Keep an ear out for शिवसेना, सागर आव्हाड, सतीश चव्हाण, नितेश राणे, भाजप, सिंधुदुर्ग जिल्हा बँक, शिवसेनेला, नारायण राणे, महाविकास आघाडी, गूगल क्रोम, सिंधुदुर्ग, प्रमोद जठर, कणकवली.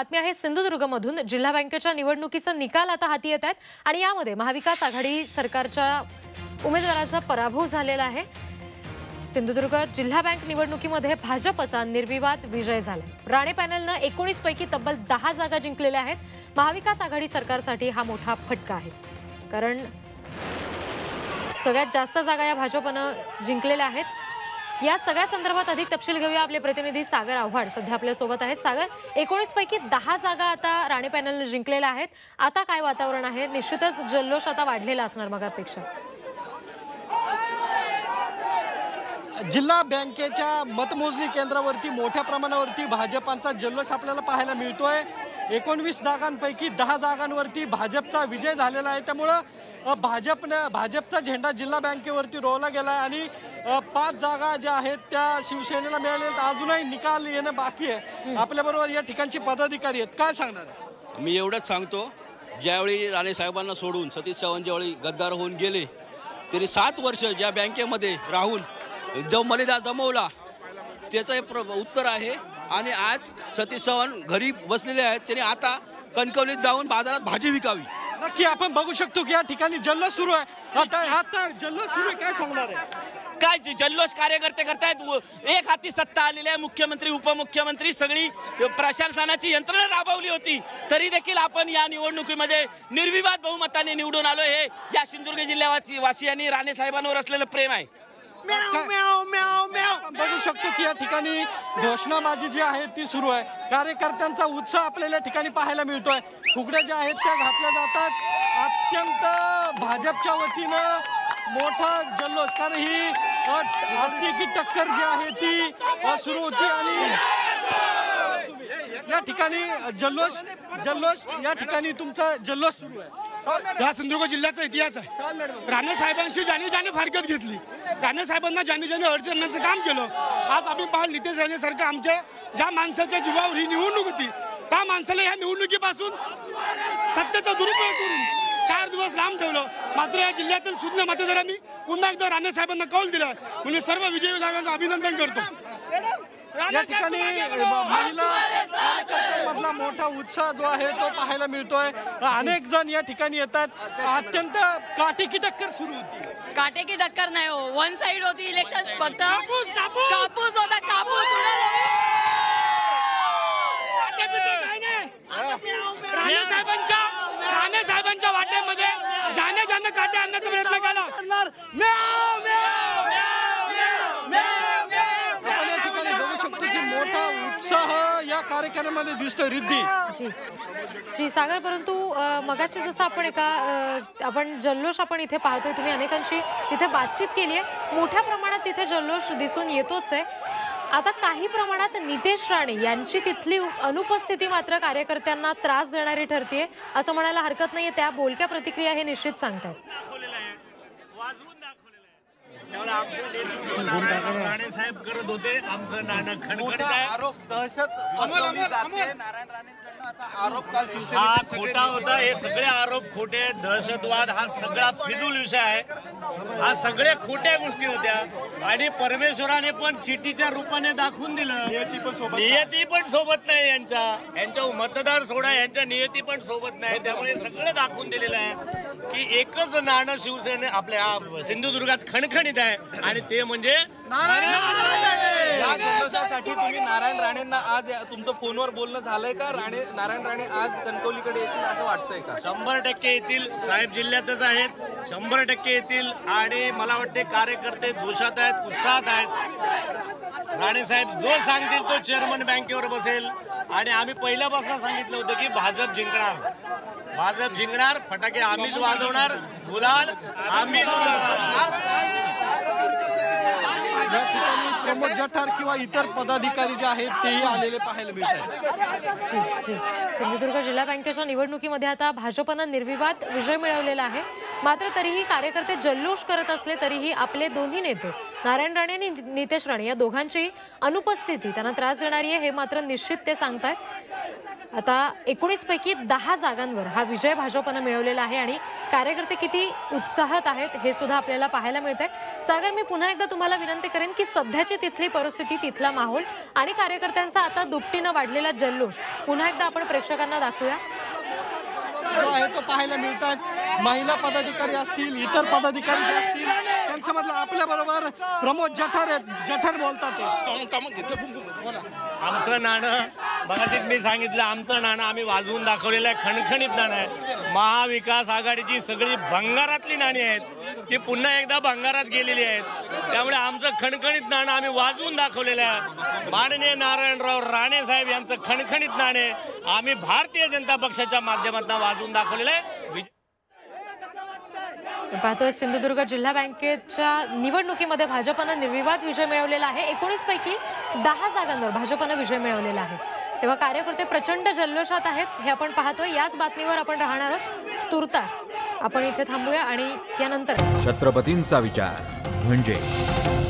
बातमी आहे सिंधुदुर्गमधून। जिल्हा बँकेच्या निवडणुकीचा निकाल आता हाती येत आहेत आणि यामध्ये महाविकास आघाडी सरकारच्या उमेदवाराचा पराभव झालेला आहे। सिंधुदुर्ग जिल्हा बँक निवडणुकीमध्ये भाजपचा निर्विवाद विजय झाला। राणे पॅनलने 19 पैकी तब्बल 10 जागा जिंकलेल्या आहेत। महाविकास आघाडी सरकारसाठी हा मोठा फटका आहे, कारण सगळ्यात जास्त जागा या भाजपने जिंकलेल्या आहेत। या सगळ्या संदर्भात अधिक तपशील घेऊया। आपले प्रतिनिधी सागर आव्हाड सध्या आपल्या सोबत आहेत। सागर, 19 पैकी 10 जागा आता राणे पॅनलने जिंकलेल्या आहेत। आता काय वातावरण आहे? निश्चितच जल्लोष आता वाढलेला असणार मगापेक्षा। जिल्हा बँकेच्या मतमोजणी केंद्रावरती मोठ्या प्रमाणावरती भाजपचा जल्लोष आपल्याला पाहायला मिळतोय। 19 जागांपैकी 10 जागांवरती भाजपचा विजय झालेला आहे, त्यामुळे भाजपचा झेंडा जिल्हा बँकेवरती रोवला गेला आणि 5 जागा ज्या आहेत त्या शिवसेनेला मिळालेल्या। अजूनही निकाल येणं बाकी आहे। आपल्याबरोबर या ठिकाणचे पदाधिकारी आहेत, काय सांगणार? मी एवढंच सांगतो, ज्यावेळी राणे साहेबांना सोडून सतीश चव्हाण ज्यावेळी गद्दार होऊन गेले, त्यांनी 7 वर्ष ज्या बँकेमध्ये राहून जो मलिदा जमवला त्याचं हे उत्तर आहे। आणि आज सतीश चव्हाण घरी बसलेले आहेत, त्यांनी आता कणकवलीत जाऊन बाजारात भाजी विकावी। नक्की आपण बघू शकतो की या ठिकाणी जल्लोष सुरू आहे। आता जल्लोष सुरू आहे, काय सांगणार आहे? काय जल्लोष कार्यकर्ते करतायत। एक हाती सत्ता आलेली आहे, मुख्यमंत्री उपमुख्यमंत्री सगळी प्रशासनाची यंत्रणा राबवली होती, तरी देखील आपण या निवडणुकीमध्ये निर्विवाद बहुमताने निवडून आलो। हे या सिंधुदुर्ग जिल्हावासियांनी राणे साहेबांवर असलेलं प्रेम आहे। बघू शकतो की या ठिकाणी घोषणाबाजी जी आहे ती सुरू आहे। कार्यकर्त्यांचा उत्साह आपल्याला या ठिकाणी पाहायला मिळतोय। फुगड्या ज्या आहेत त्या घातल्या जातात। अत्यंत भाजपच्या वतीनं मोठा जल्लोष, कारण ही आर्थिकी टक्कर जी आहे ती सुरू होती आणि या ठिकाणी जल्लोष या ठिकाणी तुमचा जल्लोष सुरू आहे। हा सिंधुदुर्ग जिल्ह्याचा इतिहास आहे। राणे साहेबांशी ज्याने फारकत घेतली, राणे साहेबांना ज्याने अडचणींचं काम केलं। आज आम्ही पाहून नितेश राणे सरकार आमच्या ज्या माणसाच्या जीवावर ही निवडणूक होती, त्या माणसाला या निवडणुकीपासून सत्तेचा दुरुपयोग करून 4 दिवस लांब ठेवलं। मात्र या जिल्ह्यातील सुज्ञ मतदारांनी पुन्हा एकदा राणे साहेबांना कौल दिला, म्हणून सर्व विजयी विधायकांचं अभिनंदन करतो। या ठिकाणी महिला कार्यकर्त्यांमधला मोठा उत्साह जो आहे तो पाहायला मिळतोय। अनेक जण या ठिकाणी येतात। अत्यंत काटेकी टक्कर सुरू होती। काटेकी टक्कर नाही हो, वन साइड होती इलेक्शन। फक्त कापूस होता, कापूस राणे साहेबांच्या वाटेमध्ये जाने काटे आणण्याचा प्रयत्न केला। आपण या ठिकाणी बघू शकतो की मोठा उत्साह या कार्यक्रमामध्ये दिसतोय। रिद्धी जी जी सागर, परंतु मगाशी जसं आपण जल्लोष आपण इथे पाहतोय, तुम्ही अनेकांशी तिथे बातचीत केली आहे, मोठ्या प्रमाणात तिथे जल्लोष दिसून येतोच आहे। आता काही प्रमाणात नितेश राणे यांची तिथली अनुपस्थिती मात्र कार्यकर्त्यांना त्रास देणारी ठरते असं म्हणायला हरकत नाहीये। त्या बोलक्या प्रतिक्रिया हे निश्चित सांगतात। राणे साहेब करत होते आमचं नाणं खणखणत आहे। आरोप दहशत बसवली जाते नारायण राणेंकडून, असा आरोप काल शिवसेना हा खोटा होता। हे सगळे आरोप खोटे, दहशतवाद हा सगळा फिजूल विषय आहे। हा सगळे खोट्या गोष्टी होत्या आणि परमेश्वराने पण चिठीच्या रूपाने दाखवून दिलं। नियती पण सोबत नाही यांच्या मतदार सोडा, यांच्या नियती पण सोबत नाही। त्यामुळे सगळं दाखवून दिलेलं आहे की एकच नाणं शिवसेने आपल्या सिंधुदुर्गात खणखणीत आहे आणि ते म्हणजे नारायण राणे। तुम्ही नारायण राणेंना आज तुमचं फोनवर बोलणं झालंय का? नारायण राणे आज कणकवलीकडे येतील असं वाटतंय का? 100% येतील साहेब, जिल्ह्यातच आहेत, 100% येतील। आणि मला वाटते कार्यकर्ते जोशात आहेत, उत्साहात आहेत। राणे साहेब जो सांगतील तो चेअरमन बँकेवर बसेल आणि आम्ही पहिल्यापासून सांगितलं होतं की भाजप जिंकणार, फटाके आम्हीच वाजवणार, गुलाल आम्हीच उडवणार। प्रमोद जठर किंवा इतर पदाधिकारी जे आहेत तेही आलेले पाहायला मिळतात। सिंधुदुर्ग जिल्हा बँकेच्या निवडणुकीमध्ये आता भाजपनं निर्विवाद विजय मिळवलेला आहे, मात्र तरीही कार्यकर्ते जल्लोष करत असले तरीही आपले दोन्ही नेते नारायण राणे आणि नितेश राणे या दोघांची अनुपस्थिती त्यांना त्रास देणारी आहे हे मात्र निश्चित ते सांगतायत। आता 19 पैकी 10 जागांवर हा विजय भाजपनं मिळवलेला आहे आणि कार्यकर्ते किती उत्साहात आहेत हे सुद्धा आपल्याला पाहायला मिळतंय। सागर, मी पुन्हा एकदा तुम्हाला विनंती करेन की सध्याच्या सध्याची तिथली परिस्थिती, तिथला माहोल आणि कार्यकर्त्यांचा आता दुपटीने वाढलेला जल्लोष पुन्हा एकदा आपण प्रेक्षकांना दाखवूया। जो है तो पाहायला मिळतात, महिला पदाधिकारी असतील, इतर पदाधिकारी असतील, त्यांच्यामधला आपल्या बरोबर प्रमोद जठर जठर बोलतात। आमचं नाणं बघायचं, मी सांगितलं आमचं नाणं आम्ही वाजवून दाखवलेलं आहे, खणखणीत नाणं आहे। महाविकास आघाडीची सगळी भंगारातली नाणी आहेत, ती पुन्हा एकदा भंगारात गेलेली आहेत, त्यामुळे आमचं खणखणीत नाणं आम्ही वाजवून दाखवलेलं आहे। माननीय नारायणराव राणे साहेब यांचं खणखणीत नाणे आम्ही भारतीय जनता पक्षाच्या माध्यमातून वाजवून दाखवलेलं आहे। पाहतोय सिंधुदुर्ग जिल्हा बँकेच्या निवडणुकीमध्ये भाजपने निर्विवाद विजय मिळवलेला आहे। 19 पैकी 10 जागांवर भाजपने विजय मिळवलेला आहे, तेव्हा कार्यकर्ते प्रचंड जल्लोषात आहेत हे आपण पाहतोय। याच बातमीवर आपण राहणार आहोत, तुर्तास आपण इथे थांबूया आणि यानंतर छत्रपतींचा विचार म्हणजे